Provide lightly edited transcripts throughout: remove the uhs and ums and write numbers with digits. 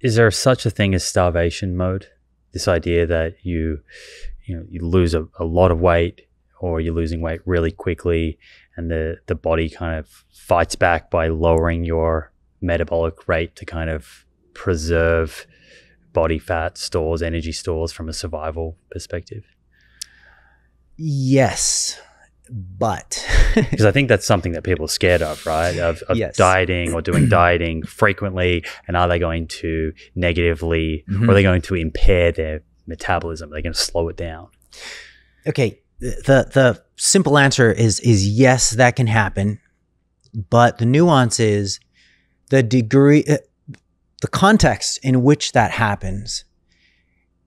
Is there such a thing as starvation mode? This idea that you lose a lot of weight, or you're losing weight really quickly, and the body kind of fights back by lowering your metabolic rate to kind of preserve body fat stores, energy stores from a survival perspective. Yes, but because I think that's something that people are scared of, right? Of yes. Dieting or doing dieting frequently, and are they going to negatively, or are they going to impair their metabolism? They're going to slow it down. Okay, the simple answer is yes, that can happen, but the nuance is the degree, the context in which that happens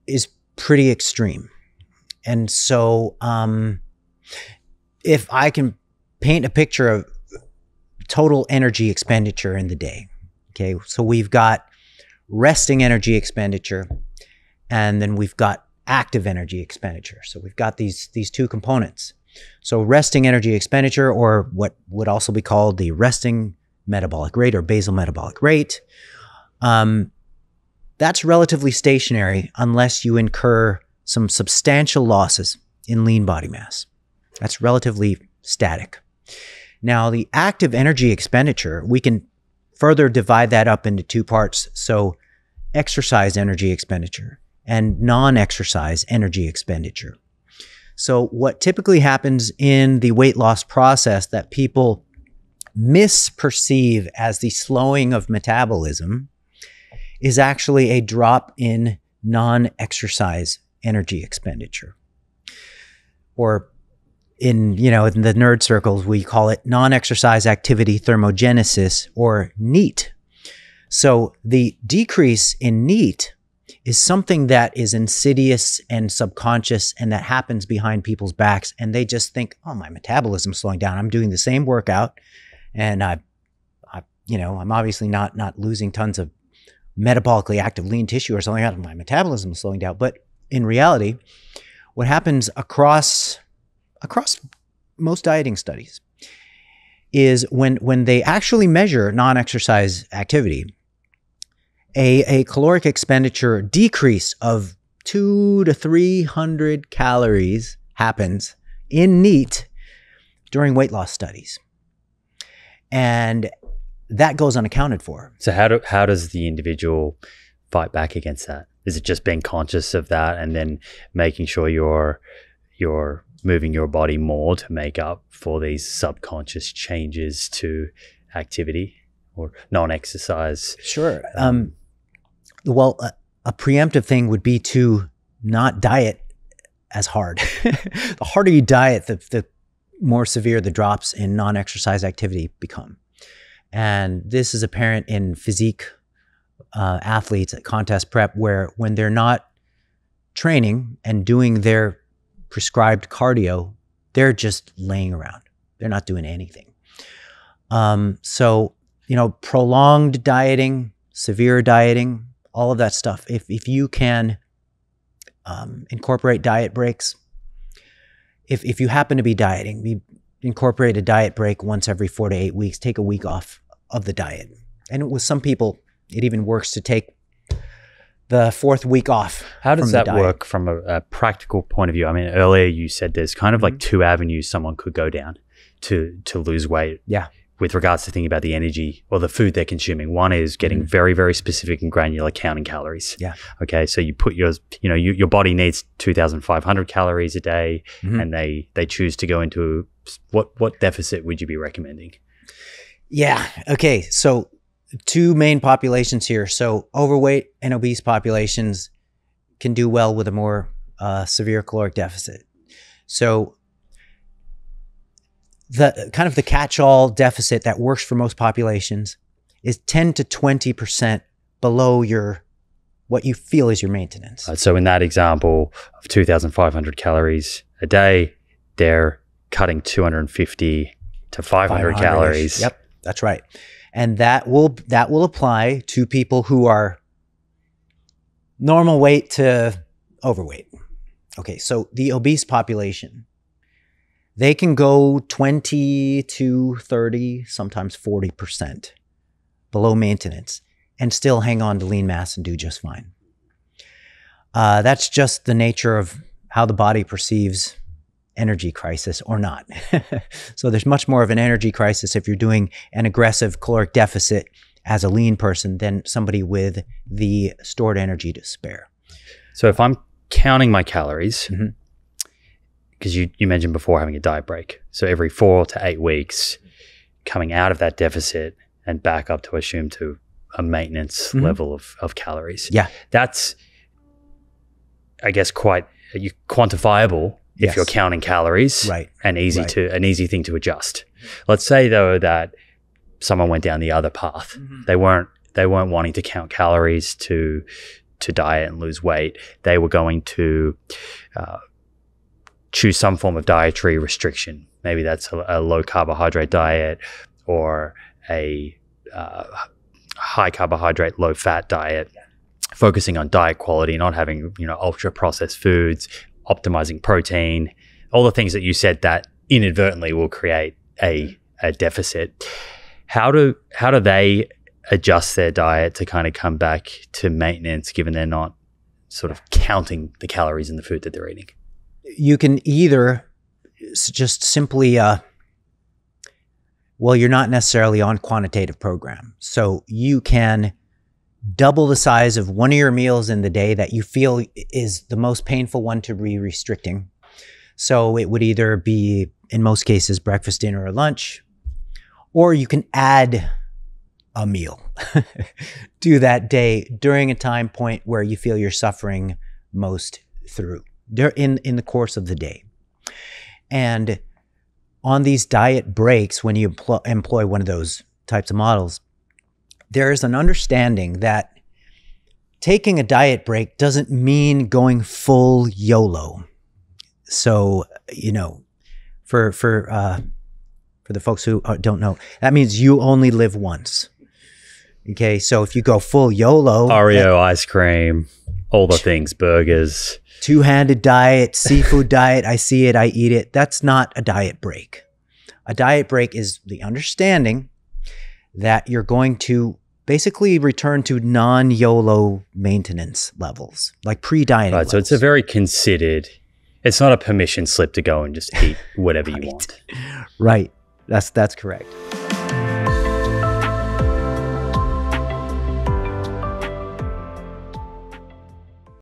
is pretty extreme. And so if I can paint a picture of total energy expenditure in the day, okay, so we've got resting energy expenditure, and then we've got active energy expenditure. So we've got these two components. So resting energy expenditure, or what would also be called the resting metabolic rate or basal metabolic rate, that's relatively stationary unless you incur some substantial losses in lean body mass. That's relatively static. Now, the active energy expenditure, we can further divide that up into two parts. So exercise energy expenditure and non-exercise energy expenditure. So what typically happens in the weight loss process that people misperceive as the slowing of metabolism is actually a drop in non-exercise energy expenditure. Or in the nerd circles, we call it non-exercise activity thermogenesis, or NEAT. So the decrease in NEAT is something that is insidious and subconscious, and that happens behind people's backs, and they just think, oh, my metabolism's slowing down. I'm doing the same workout, and I'm obviously not losing tons of metabolically active lean tissue or something like that. My metabolism is slowing down. But in reality, what happens across most dieting studies is when they actually measure non-exercise activity, a caloric expenditure decrease of 200 to 300 calories happens in NEAT during weight loss studies. And that goes unaccounted for. So how does the individual fight back against that? Is it just being conscious of that and then making sure you're moving your body more to make up for these subconscious changes to activity or non-exercise? Sure. Well, a preemptive thing would be to not diet as hard. The harder you diet, the more severe the drops in non-exercise activity become. And this is apparent in physique athletes at contest prep, where when they're not training and doing their prescribed cardio, they're just laying around. They're not doing anything. So, prolonged dieting, severe dieting, all of that stuff. If you can incorporate diet breaks, if you happen to be dieting, incorporate a diet break once every 4 to 8 weeks, take a week off of the diet. And with some people, it even works to take the 4th week off. How does that work from a practical point of view? I mean, earlier you said there's kind of like two avenues someone could go down to lose weight. Yeah. With regards to thinking about the energy or the food they're consuming. One is getting very, very specific and granular, counting calories. Yeah. Okay. So you put your body needs 2,500 calories a day, and they choose to go into what deficit would you be recommending? Yeah. Okay. So two main populations here. So overweight and obese populations can do well with a more severe caloric deficit. So the kind of the catch-all deficit that works for most populations is 10 to 20% below what you feel is your maintenance. So in that example of 2,500 calories a day, they're cutting 250 to 500 calories. Yep, that's right. And that will apply to people who are normal weight to overweight. Okay, so the obese population, they can go 20 to 30, sometimes 40% below maintenance. and still hang on to lean mass and do just fine. That's just the nature of how the body perceives energy crisis or not. So there's much more of an energy crisis if you're doing an aggressive caloric deficit as a lean person than somebody with the stored energy to spare. So if I'm counting my calories, because you mentioned before having a diet break, so every 4 to 8 weeks, coming out of that deficit and back up to assume to a maintenance level of calories. Yeah. That's, I guess, quite quantifiable if you're counting calories, and easy to an easy thing to adjust. Let's say though that someone went down the other path. They weren't wanting to count calories to diet and lose weight. They were going to choose some form of dietary restriction. Maybe that's a low carbohydrate diet or a high carbohydrate, low fat diet, focusing on diet quality, not having, you know, ultra processed foods, optimizing protein, all the things that you said that inadvertently will create a deficit. How do they adjust their diet to kind of come back to maintenance, given they're not sort of counting the calories in the food that they're eating? You can either just simply, well, you're not necessarily on quantitative program, so you can double the size of one of your meals in the day that you feel is the most painful one to be restricting. So it would either be, in most cases, breakfast, dinner, or lunch, or you can add a meal to that day during a time point where you feel you're suffering most through, in the course of the day. And on these diet breaks, when you employ one of those types of models, there is an understanding that taking a diet break doesn't mean going full YOLO. So, you know, for the folks who don't know, that means you only live once. Okay, so if you go full YOLO, Oreo ice cream, all the things, burgers, two-handed diet, seafood diet, I see it, I eat it. That's not a diet break. A diet break is the understanding that you're going to basically return to non-YOLO maintenance levels, like pre-dieting levels. So it's a very considered, it's not a permission slip to go and just eat whatever you want. Right, that's correct.